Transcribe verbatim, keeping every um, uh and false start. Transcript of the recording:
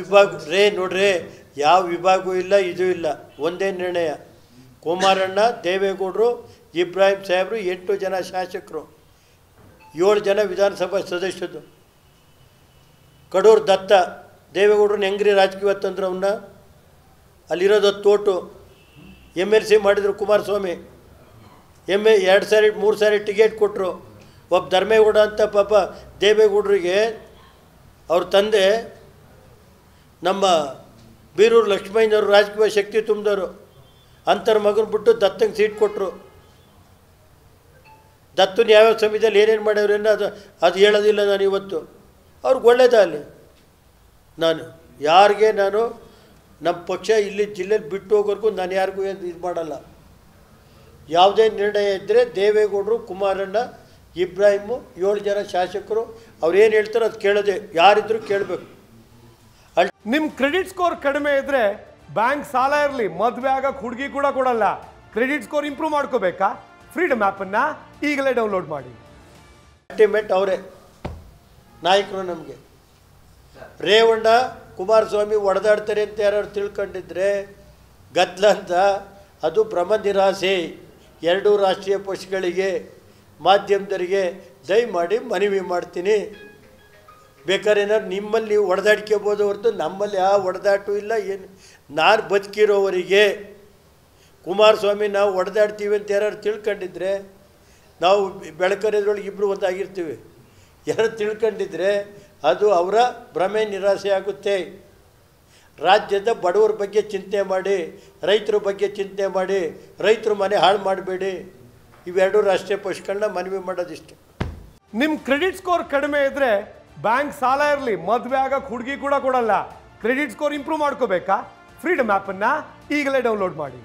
ವಿಭಾಗ ರೇ ನೋಡ್ರಿ ಯಾವ ವಿಭಾಗವೂ ಇಲ್ಲ, ಇದು ಇಲ್ಲ, ಒಂದೇ ನಿರ್ಣಯ. ಕುಮಾರಣ್ಣ, ದೇವೇಗೌಡರು, ಇಬ್ರಾಹಿಂ ಸಾಹೇಬರು ಎಂಟು ಜನ ಶಾಸಕರು, ಏಳು ಜನ ವಿಧಾನಸಭಾ ಸದಸ್ಯರು. ಕಡೂರು ದತ್ತ ದೇವೇಗೌಡರನ್ನ ಹೆಂಗ್ರಿ ರಾಜಕೀಯ ತಂದ್ರು? ಅವನ್ನ ಅಲ್ಲಿರೋದು ತೋಟು. ಎಮ್ ಎಲ್ ಸಿ ಮಾಡಿದ್ರು ಕುಮಾರಸ್ವಾಮಿ. ಎಮ್ ಎ ಎರಡು ಸಾರಿ ಮೂರು ಸಾರಿ ಟಿಕೆಟ್ ಕೊಟ್ಟರು. ಒಬ್ಬ ಧರ್ಮೇಗೌಡ ಅಂತ ಪಾಪ ದೇವೇಗೌಡರಿಗೆ ಅವ್ರ ತಂದೆ ನಮ್ಮ ಬೀರೂರು ಲಕ್ಷ್ಮಯ್ಯನವರು ರಾಜಕೀಯ ಶಕ್ತಿ ತುಂಬಿದವರು. ಅಂತರ ಮಗನ ಬಿಟ್ಟು ದತ್ತಂಗೆ ಸೀಟ್ ಕೊಟ್ಟರು. ದತ್ತನ ಯಾವ್ಯಾವ ಸಮಯದಲ್ಲಿ ಏನೇನು ಮಾಡ್ಯವ್ರೇನೋ ಅದು ಅದು ಹೇಳೋದಿಲ್ಲ ನಾನು ಇವತ್ತು. ಅವ್ರಿಗೆ ಒಳ್ಳೇದ ಅಲ್ಲಿ. ನಾನು ಯಾರಿಗೆ ನಾನು ನಮ್ಮ ಪಕ್ಷ ಇಲ್ಲಿ ಜಿಲ್ಲೆಯಲ್ಲಿ ಬಿಟ್ಟು ಹೋಗೋರ್ಗೂ ನಾನು ಯಾರಿಗೂ ಇದು ಮಾಡಲ್ಲ. ಯಾವುದೇ ನಿರ್ಣಯ ಇದ್ದರೆ ದೇವೇಗೌಡರು, ಕುಮಾರಣ್ಣ, ಇಬ್ರಾಹಿಮು, ಏಳು ಜನ ಶಾಸಕರು ಅವ್ರೇನು ಹೇಳ್ತಾರೋ ಅದು ಕೇಳೋದೆ, ಯಾರಿದ್ರೂ ಕೇಳಬೇಕು. ನಿಮ್ಮ ಕ್ರೆಡಿಟ್ ಸ್ಕೋರ್ ಕಡಿಮೆ ಇದ್ದರೆ ಬ್ಯಾಂಕ್ ಸಾಲ ಇರಲಿ, ಮದುವೆ ಆಗೋಕ್ಕೆ ಹುಡುಗಿ ಕೂಡ ಕೊಡಲ್ಲ. ಕ್ರೆಡಿಟ್ ಸ್ಕೋರ್ ಇಂಪ್ರೂವ್ ಮಾಡ್ಕೋಬೇಕಾ? ಫ್ರೀಡಮ್ ಆ್ಯಪನ್ನು ಈಗಲೇ ಡೌನ್ಲೋಡ್ ಮಾಡಿ. ಅಲ್ಟಿಮೇಟ್ ಅವರೇ ನಾಯಕರು ನಮಗೆ. ರೇವಣ್ಣ, ಕುಮಾರಸ್ವಾಮಿ ಒಡೆದಾಡ್ತಾರೆ ಅಂತ ಯಾರು ತಿಳ್ಕೊಂಡಿದ್ರೆ ಗದ್ದಲ ಅಂತ, ಅದು ಭ್ರಮ ನಿರಾಸೆ. ಎರಡೂ ರಾಷ್ಟ್ರೀಯ ಪಕ್ಷಗಳಿಗೆ ಮಾಧ್ಯಮದರಿಗೆ ದಯಮಾಡಿ ಮನವಿ ಮಾಡ್ತೀನಿ. ಬೇಕಾದ್ರೆ ಏನಾದ್ರು ನಿಮ್ಮಲ್ಲಿ ನೀವು ಹೊಡೆದಾಡ್ಕೋಬೋದು ಹೊರತು ನಮ್ಮಲ್ಲಿ ಯಾವ ಹೊಡೆದಾಟು ಇಲ್ಲ. ಏನು ನಾನು ಬದುಕಿರೋವರಿಗೆ ಕುಮಾರಸ್ವಾಮಿ ನಾವು ಹೊಡೆದಾಡ್ತೀವಿ ಅಂತ ಯಾರು ತಿಳ್ಕೊಂಡಿದ್ರೆ, ನಾವು ಬೆಳಕರಿದ್ರೊಳಗೆ ಇಬ್ಬರು ಒಂದಾಗಿರ್ತೀವಿ, ಯಾರು ತಿಳ್ಕೊಂಡಿದ್ರೆ ಅದು ಅವರ ಭ್ರಮೆ ನಿರಾಸೆ ಆಗುತ್ತೆ. ರಾಜ್ಯದ ಬಡವರ ಬಗ್ಗೆ ಚಿಂತೆ ಮಾಡಿ, ರೈತರ ಬಗ್ಗೆ ಚಿಂತೆ ಮಾಡಿ, ರೈತರು ಮನೆ ಹಾಳು ಮಾಡಬೇಡಿ. ಇವೆರಡೂ ರಾಷ್ಟ್ರೀಯ ಪಕ್ಷಗಳನ್ನ ಮನವಿ ಮಾಡೋದಿಷ್ಟು. ನಿಮ್ಮ ಕ್ರೆಡಿಟ್ ಸ್ಕೋರ್ ಕಡಿಮೆ ಇದ್ದರೆ ಬ್ಯಾಂಕ್ ಸಾಲ ಇರಲಿ, ಮದುವೆ ಆಗೋಕ್ಕೆ ಹುಡುಗಿ ಕೂಡ ಕೊಡಲ್ಲ. ಕ್ರೆಡಿಟ್ ಸ್ಕೋರ್ ಇಂಪ್ರೂವ್ ಮಾಡ್ಕೋಬೇಕಾ? ಫ್ರೀಡಮ್ ಆ್ಯಪನ್ನು ಈಗಲೇ ಡೌನ್ಲೋಡ್ ಮಾಡಿ.